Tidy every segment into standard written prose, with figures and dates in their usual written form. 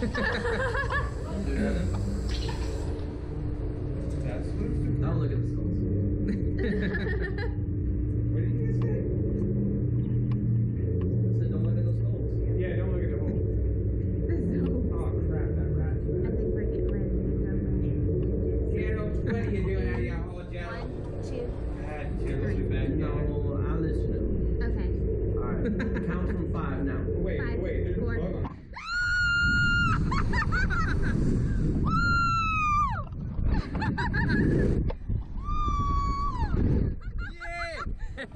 Now look at the skulls. What did you say? I said don't look at the skulls. Yeah, don't look at the hole. Oh crap, that rat's back. I think we're getting ready to go. Gerald, what are you doing out of your hole, Gerald? 1, 2. Gerald's back. No, I'll listen to him. Okay. Alright, count from 5 now. Wait, 5, wait, there's 4. A bug on.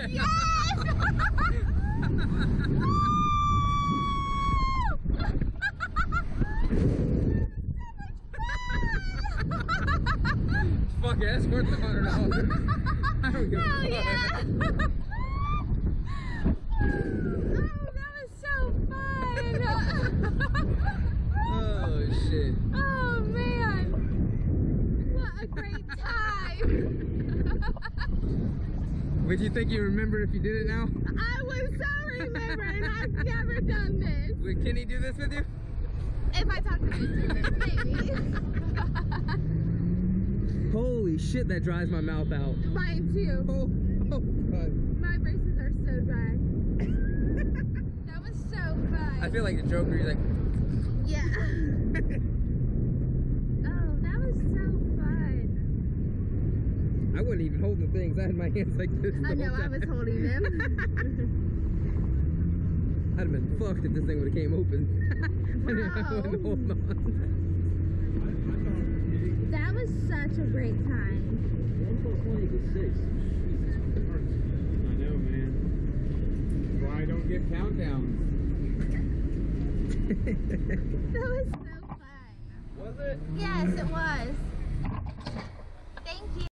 Yes! Fuck yeah, that's worth the $100. I don't give a fuck. Yeah. Oh, that was so fun. Oh shit. Oh man. What a great time. Would you think you remember if you did it now? I was so remembering. I've never done this. Wait, can he do this with you? If I talk to him, maybe. Holy shit, that dries my mouth out. Mine too. Oh God. My braces are so dry. That was so fun. I feel like the Joker, you're like... Yeah. Oh, that was so fun. I wouldn't even hold the things. I had my hands like this. I know, I was holding them. I'd have been fucked if this thing would have came open. Wow. I wouldn't hold on. That was such a great time. 1 + 1 = 6. Jesus Christ. I know, man. That's why I don't get countdowns. That was so fun. Was it? Yes, it was. Thank you.